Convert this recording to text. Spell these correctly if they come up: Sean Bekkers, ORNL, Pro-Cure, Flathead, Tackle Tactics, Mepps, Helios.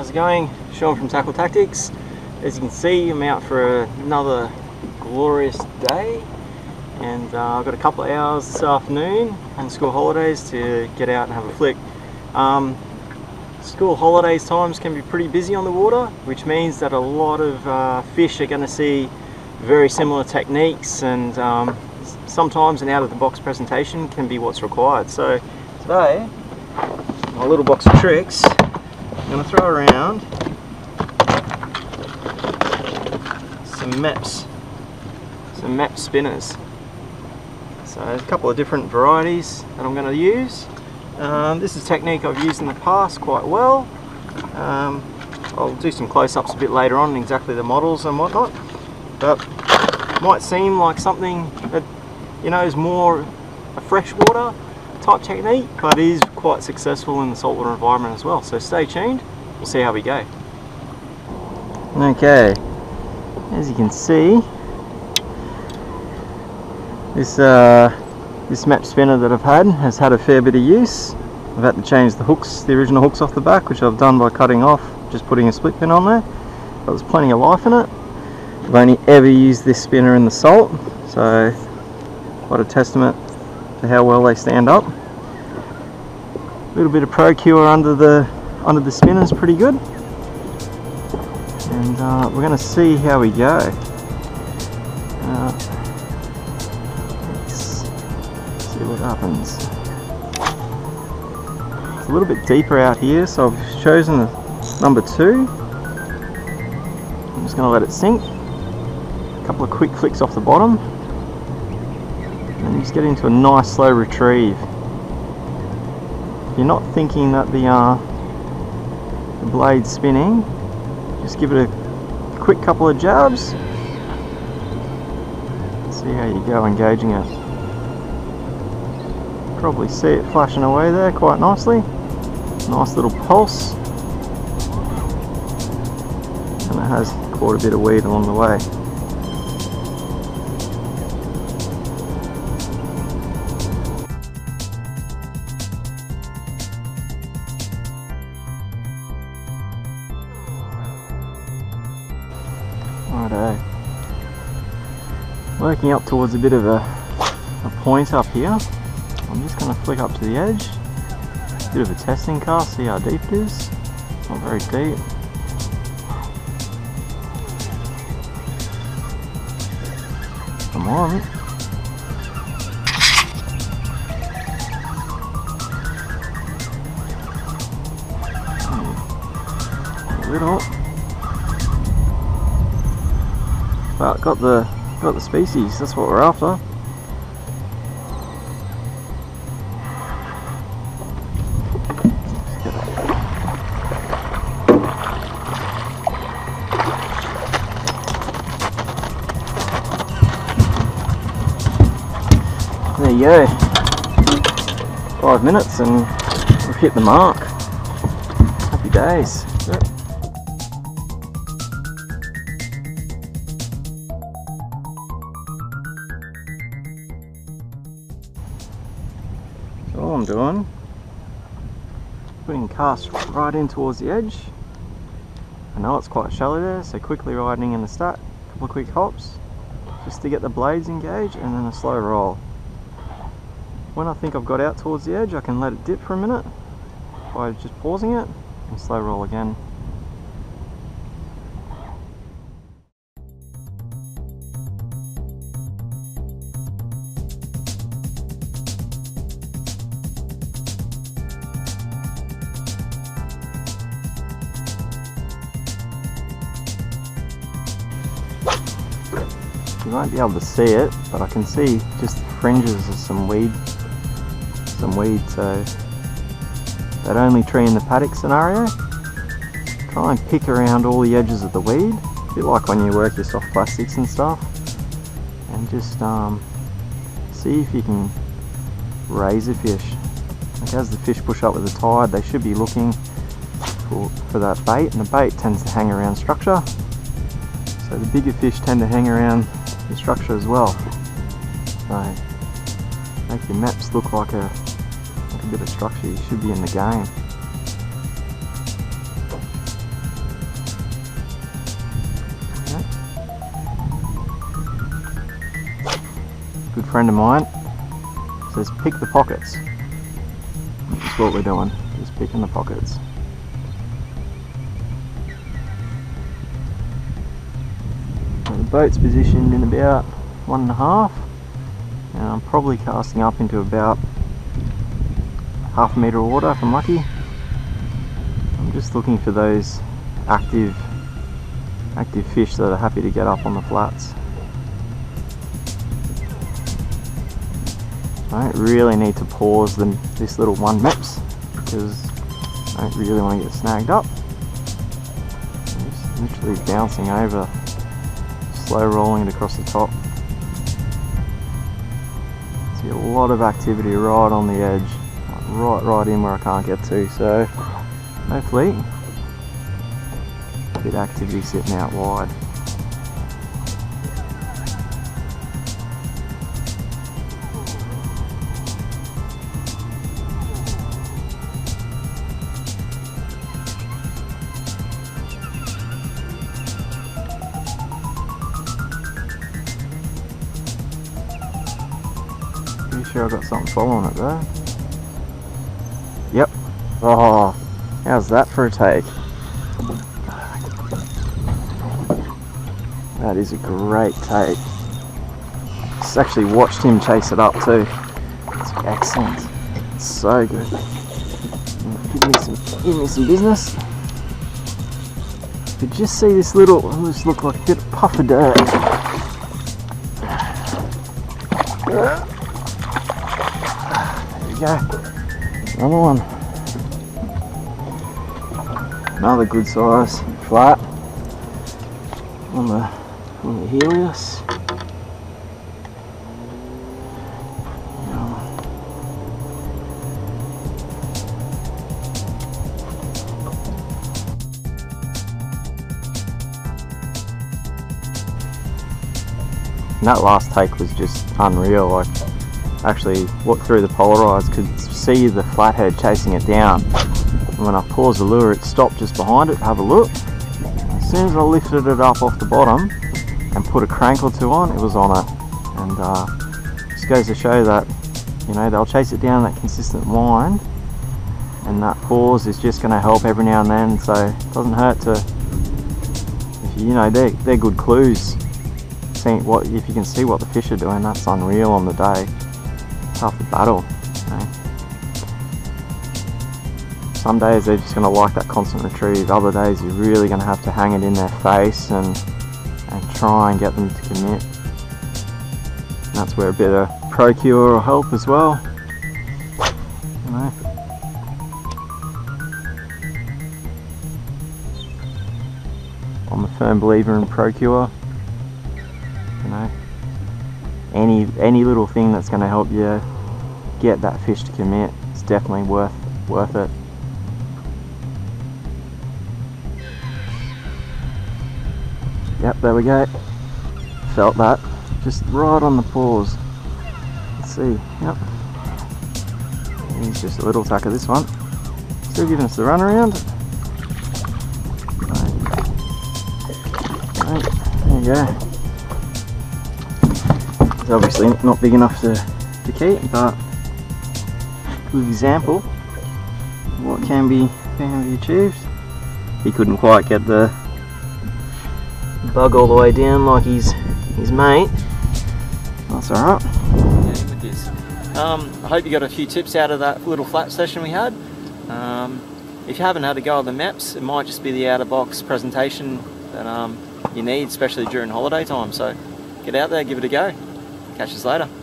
how's it going? Sean from Tackle Tactics. As you can see, I'm out for another glorious day, and I've got a couple of hours this afternoon and school holidays to get out and have a flick. School holidays times can be pretty busy on the water, which means that a lot of fish are going to see very similar techniques, and sometimes an out-of-the-box presentation can be what's required. So today, my little box of tricks, I'm going to throw around some Mepps spinners. So there's a couple of different varieties that I'm going to use. This is a technique I've used in the past quite well. I'll do some close-ups a bit later on, exactly the models and whatnot. But it might seem like something that, you know, is more a freshwater type technique, but it is quite successful in the saltwater environment as well. So stay tuned, we'll see how we go. Okay, as you can see, this Mepps spinner that I've had has had a fair bit of use. I've had to change the hooks, the original hooks off the back, which I've done by cutting off, just putting a split pin on there. But there's plenty of life in it. I've only ever used this spinner in the salt, so quite a testament to how well they stand up. A little bit of Pro-Cure under the spinner is pretty good. And we're going to see how we go. What happens. It's a little bit deeper out here, so I've chosen number 2. I'm just going to let it sink. A couple of quick flicks off the bottom, and just get into a nice slow retrieve. If you're not thinking that the blade's spinning, just give it a quick couple of jabs. See how you go engaging it. Probably see it flashing away there quite nicely. Nice little pulse, and it has caught a bit of weed along the way. Righto, working up towards a bit of a point up here. I'm just going to flick up to the edge, bit of a testing cast, see how deep it is. Not very deep. Come on. A little. But got the species, that's what we're after. There you go, 5 minutes and we've hit the mark. Happy days. Yep. So all I'm doing, putting cast right in towards the edge. I know it's quite shallow there, so quickly riding in the stack, a couple of quick hops, just to get the blades engaged, and then a slow roll. When I think I've got out towards the edge, I can let it dip for a minute by just pausing it and slow roll again. You won't be able to see it, but I can see just the fringes of some weed, so that only tree in the paddock scenario, try and pick around all the edges of the weed, a bit like when you work your soft plastics and stuff, and just see if you can raise a fish. Like as the fish push up with the tide, they should be looking for that bait, and the bait tends to hang around structure, so the bigger fish tend to hang around the structure as well. So make your Mepps look like a bit of structure, you should be in the game. friend of mine. It says pick the pockets. That's what we're doing, just picking the pockets. So the boat's positioned in about 1.5, and I'm probably casting up into about 1/2 metre of water if I'm lucky. I'm just looking for those active fish that are happy to get up on the flats. I don't really need to pause this little one Mepps because I don't really want to get snagged up. I'm just literally bouncing over, slow rolling it across the top. See a lot of activity right on the edge, right in where I can't get to, so hopefully a bit of activity sitting out wide. Sure I've got something following it there. Yep. Oh, how's that for a take? That is a great take. Just actually watched him chase it up too. It's excellent. It's so good. Give me some business. Did you just see this little, it just looked like a bit of puff of dirt. Go. Another one. Another good size flat on the Helios. And that last take was just unreal. Like, actually walked through the polarize, could see the flathead chasing it down, and when I paused the lure it stopped just behind it to have a look. As soon as I lifted it up off the bottom and put a crank or two on, it was on it. And just goes to show that, you know, they'll chase it down that consistent line, and that pause is just going to help every now and then, so it doesn't hurt to, if you know, they're good clues. Seeing what, if you can see what the fish are doing, that's unreal on the day. Half the battle, you know. Some days they're just going to like that constant retrieve, other days you're really going to hang it in their face and try and get them to commit. And that's where a bit of Pro-Cure will help as well, you know. I'm a firm believer in Pro-Cure, you know. Any little thing that's going to help you get that fish to commit, it's definitely worth it. Yep, there we go. Felt that. Just right on the paws. Let's see. Yep. He's just a little tucker, this one. Still giving us the run around. Right. There you go. Obviously not big enough to keep, but good example of what can be achieved. He couldn't quite get the bug all the way down like his mate. That's alright. Yeah, good this. I hope you got a few tips out of that little flat session we had. If you haven't had a go at the Mepps, it might just be the out of box presentation that you need, especially during holiday time. So get out there, give it a go. Catch us later.